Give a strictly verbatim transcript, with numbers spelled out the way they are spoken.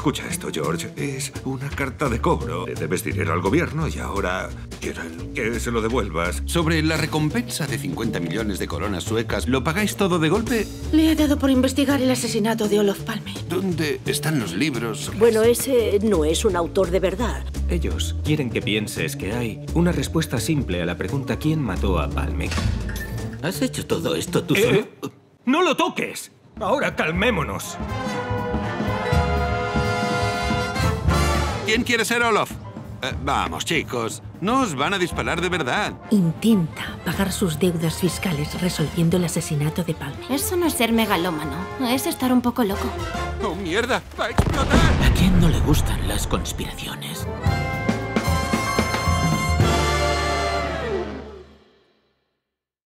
Escucha esto, George. Es una carta de cobro. Le debes dinero al gobierno y ahora quieren que se lo devuelvas. Sobre la recompensa de cincuenta millones de coronas suecas, ¿lo pagáis todo de golpe? Le he dado por investigar el asesinato de Olof Palme. ¿Dónde están los libros? Bueno, ese no es un autor de verdad. Ellos quieren que pienses que hay una respuesta simple a la pregunta ¿quién mató a Palme? ¿Has hecho todo esto tú solo? ¿Eh? ¡No lo toques! Ahora calmémonos. ¿Quién quiere ser Olof? Eh, vamos, chicos. No os van a disparar de verdad. Intenta pagar sus deudas fiscales resolviendo el asesinato de Palme. Eso no es ser megalómano. Es estar un poco loco. ¡Oh, mierda! ¡Va a explotar! ¿A quién no le gustan las conspiraciones?